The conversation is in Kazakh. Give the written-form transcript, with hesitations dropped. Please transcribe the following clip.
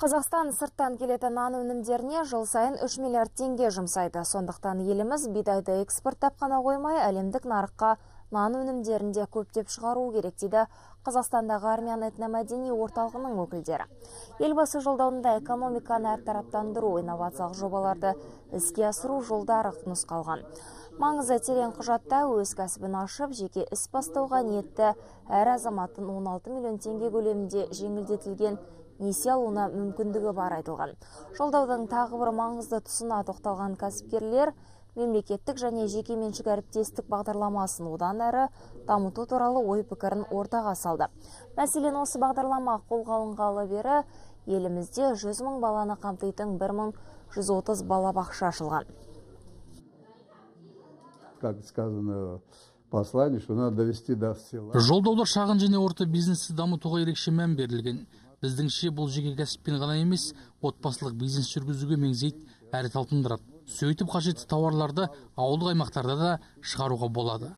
Қазақстан сырттан келетін нан өнімдеріне жыл сайын 3 миллиард теңге жұмсайды. Сондықтан еліміз бидайды экспорттап қана қоймай, әлемдік нарыққа нан өнімдерін де көптеп шығару керек дейді Қазақстандағы армян этномәдени орталығының өкілдері. Елбасы жолдауында экономиканы әртараптандыру, инновациялық жобаларды іске асыру жолдары нұсқалған. Маңызы терең құжатта өз кәсібін ашып, жеке іс бастауға ниетті әр азаматтың 16 миллион теңге көлемінде жеңілдетілген несие алуына мүмкіндігі бар айтылған. Жолдаудың тағы бір маңызды тұсына тоқталған кәсіпкерлер мемлекеттік және жекеменшік әріптестік бағдарламасын одан әрі дамыту туралы ой-пікірін ортаға салды. Мәселен, осы бағдарлама қолға алынғалы бері елімізде 100 мың баланы қамтитын 1130 балабақша ашылған. Как сказано, послание, что надо довести до села. Жолдауда шағын және орта бизнесті дамытуға ерекше мән берілген. Біздіңше бұл жеке кәсіппен ғана емес, отбасылық бизнес жүргізуге меңзейді, әрі талпындырады. Сөйтіп қажетті тауарларды ауылдық аймақтарда да шығаруға болады.